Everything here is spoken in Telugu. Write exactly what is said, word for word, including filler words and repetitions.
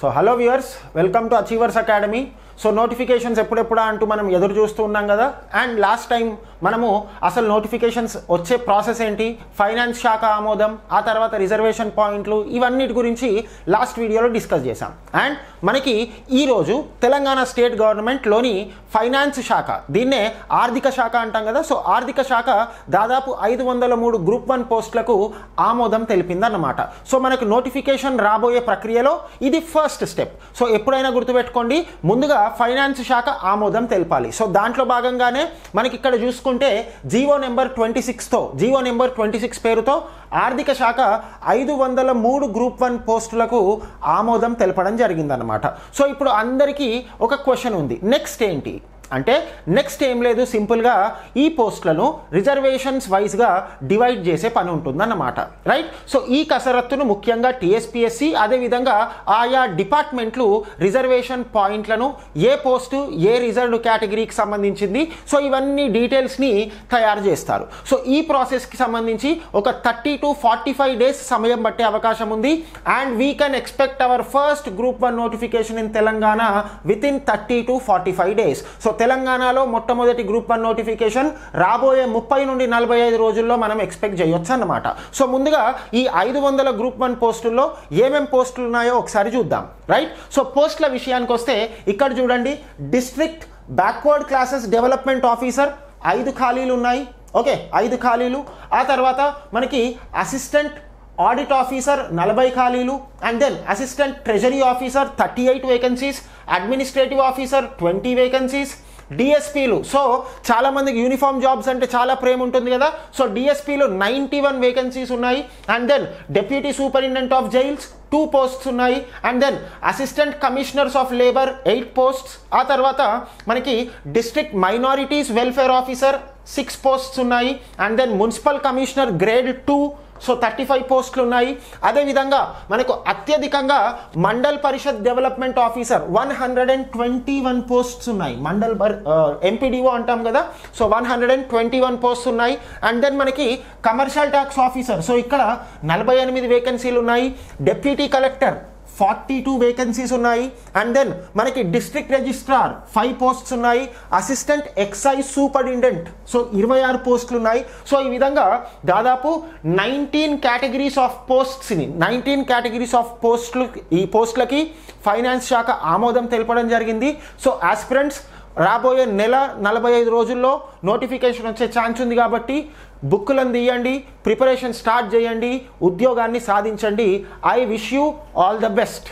So hello viewers, welcome to achievers academy. So notifications ఎప్పుడెప్పుడా అంటూ మనం ఎదురు చూస్తూ ఉన్నాం కదా. అండ్ లాస్ట్ టైం మనము అసలు నోటిఫికేషన్స్ వచ్చే ప్రాసెస్ ఏంటి, ఫైనాన్స్ శాఖ ఆమోదం, ఆ తర్వాత రిజర్వేషన్ పాయింట్లు, ఇవన్నిటి గురించి లాస్ట్ వీడియోలో డిస్కస్ చేశాం. అండ్ మనకి ఈరోజు తెలంగాణ స్టేట్ గవర్నమెంట్లోని ఫైనాన్స్ శాఖ, దీన్నే ఆర్థిక శాఖ అంటాం కదా, సో ఆర్థిక శాఖ దాదాపు ఐదు వందల మూడు గ్రూప్ వన్ పోస్టులకు ఆమోదం తెలిపిందన్నమాట. సో మనకు నోటిఫికేషన్ రాబోయే ప్రక్రియలో ఇది ఫస్ట్ స్టెప్. సో ఎప్పుడైనా గుర్తుపెట్టుకోండి, ముందుగా ఫైనాన్స్ శాఖ ఆమోదం తెలిపాలి. సో దాంట్లో భాగంగానే మనకి ఇక్కడ చూసుకుంటే జీవో నెంబర్ ట్వంటీ సిక్స్తో జీవో నెంబర్ ట్వంటీ సిక్స్ పేరుతో ఆర్థిక శాఖ ఐదు వందల మూడు గ్రూప్ వన్ పోస్టులకు ఆమోదం తెలపడం జరిగిందనమాట. సో ఇప్పుడు అందరికీ ఒక క్వశ్చన్ ఉంది, నెక్స్ట్ ఏంటి అంటే, నెక్స్ట్ ఏం లేదు, సింపుల్గా ఈ పోస్టులను రిజర్వేషన్స్ వైజ్గా డివైడ్ చేసే పని ఉంటుందన్నమాట, రైట్. సో ఈ కసరత్తును ముఖ్యంగా టీఎస్పీఎస్సీ, అదేవిధంగా ఆయా డిపార్ట్మెంట్లు రిజర్వేషన్ పాయింట్లను, ఏ పోస్టు ఏ రిజర్వ్డ్ కేటగిరీకి సంబంధించింది, సో ఇవన్నీ డీటెయిల్స్ని తయారు చేస్తారు. సో ఈ ప్రాసెస్కి సంబంధించి ఒక thirty to forty five days సమయం పట్టే అవకాశం ఉంది. And we can expect our first group one notification in Telangana within thirty to forty five days. So తెలంగాణలో మొట్టమొదటి గ్రూప్ వన్ నోటిఫికేషన్ రాబోయే ముప్పై నుండి నలభై ఐదు రోజుల్లో మనం ఎక్స్పెక్ట్ చేయొచ్చు అన్నమాట. సో ముందుగా ఈ ఐదు వందల గ్రూప్ వన్ పోస్టుల్లో ఏమేం పోస్టులు ఉన్నాయో ఒకసారి చూద్దాం, రైట్. సో పోస్టుల విషయానికి వస్తే ఇక్కడ చూడండి, district backward classes development officer ఐదు ఖాళీలు ఉన్నాయి, ఓకే, ఐదు ఖాళీలు. ఆ తర్వాత మనకి అసిస్టెంట్ ఆడిట్ ఆఫీసర్ నలభై ఖాళీలు, and then assistant treasury officer thirty eight vacancies, administrative officer twenty vacancies, డిఎస్పీలు. సో చాలామందికి యూనిఫామ్ జాబ్స్ అంటే చాలా ప్రేమ ఉంటుంది కదా, సో డిఎస్పీలు నైంటీ వన్ వేకెన్సీస్ ఉన్నాయి. And then deputy superintendent of jails two posts ఉన్నాయి. And then assistant commissioners of labour eight posts. ఆ తర్వాత మనకి district minorities welfare officer six posts ఉన్నాయి. And then municipal commissioner grade two, so thirty five పోస్టులు ఉన్నాయి. అదేవిధంగా మనకు అత్యధికంగా మండల్ పరిషత్ development officer one hundred and twenty one posts ఉన్నాయి. మండల్ ఎంపీడీఓ అంటాం కదా, so one hundred and twenty one post ఉన్నాయి. అండ్ దెన్ మనకి కమర్షియల్ ట్యాక్స్ ఆఫీసర్, సో ఇక్కడ నలభై ఎనిమిది వేకెన్సీలు ఉన్నాయి. Deputy collector forty two vacancies ఉన్నాయి. అండ్ దెన్ మనకి డిస్ట్రిక్ట్ రిజిస్ట్రార్ ఫైవ్ పోస్ట్స్ ఉన్నాయి. అసిస్టెంట్ ఎక్సైజ్ సూపరింటెండెంట్, సో ఇరవై ఆరు పోస్టులు ఉన్నాయి. సో ఈ విధంగా దాదాపు నైన్టీన్ కేటగిరీస్ ఆఫ్ పోస్ట్స్ని నైన్టీన్ కేటగిరీస్ ఆఫ్ పోస్టులు ఈ పోస్టులకి ఫైనాన్స్ శాఖ ఆమోదం తెలపడం జరిగింది. సో ఆస్పిరెంట్స్ రాబోయే నెల నలభై ఐదు రోజుల్లో నోటిఫికేషన్ వచ్చే ఛాన్స్ ఉంది కాబట్టి బుక్కులను తీయండి, ప్రిపరేషన్ స్టార్ట్ చేయండి, ఉద్యోగాన్ని సాధించండి. I wish you all the best.